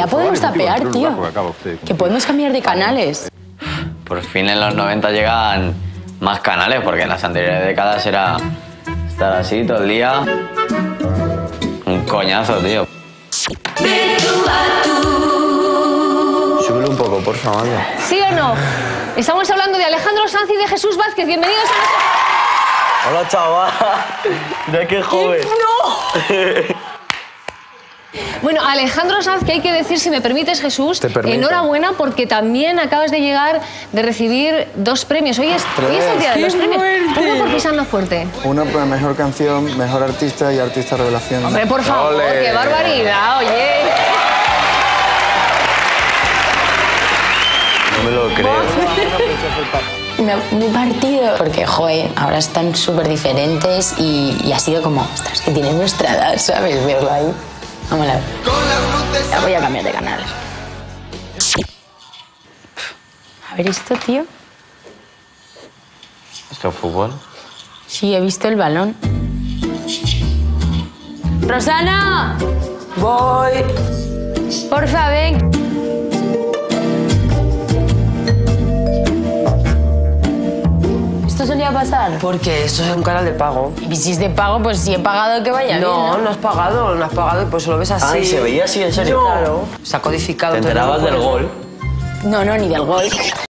ya podemos tapear, tío. Que podemos cambiar de canales. Por fin en los 90 llegan más canales, porque en las anteriores décadas era estar así todo el día. Un coñazo, tío. Súbelo un poco, por favor. ¿Sí o no? Estamos hablando de Alejandro Sanz y de Jesús Vázquez. Bienvenidos a nuestro... Hola, chaval. Ya que joven. ¡No! Bueno, Alejandro Sanz, que hay que decir, si me permites, Jesús, enhorabuena, porque también acabas de llegar de recibir 2 premios. Hoy es el día de los premios. Uno por Pisando Fuerte. Uno por Mejor Canción, Mejor Artista y Artista Revelación. Hombre, por favor, ¡ole! Qué barbaridad, oye. No me lo creo. Me he partido porque, joder, ahora están súper diferentes y ha sido como, ostras, que tienen nuestra edad, ¿sabes? Verlo ahí. Vamos a ver. Ya voy a cambiar de canal. A ver esto, tío. ¿Esto fútbol? Sí, he visto el balón. ¡Rosana! Voy. Porfa, ven. ¿Esto solía pasar? Porque eso es un canal de pago. Y si es de pago, pues si he pagado, que vaya bien, ¿no? No, no has pagado, no has pagado, pues lo ves así. Ah, ¿se veía así, en serio? No. Claro. Se ha codificado. ¿Te enterabas del gol? No, no, ni del gol.